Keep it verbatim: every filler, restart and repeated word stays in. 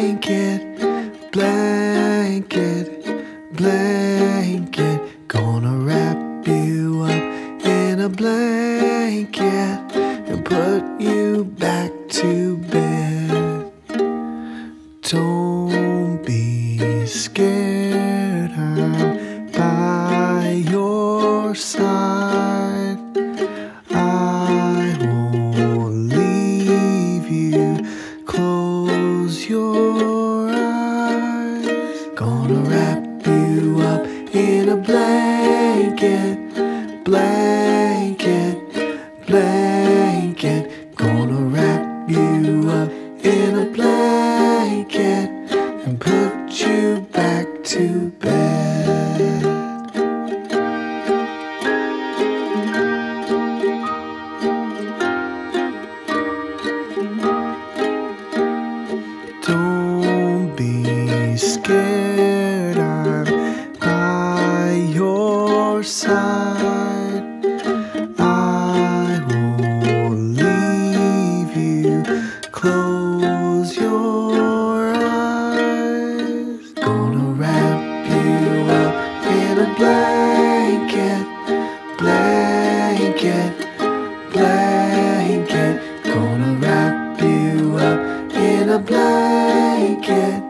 blanket, blanket, blanket. Gonna wrap you up in a blanket and put you back to bed. Don't be scared, I'm by your side. I won't leave you. Close your eyes. Gonna wrap you up in a blanket, blanket, blanket. Gonna wrap you up in a blanket and put you back to bed. Don't be scared, I'm by your side. I won't leave you. Close your eyes. Gonna wrap you up in a blanket, blanket, blanket. Gonna wrap you up in a blanket.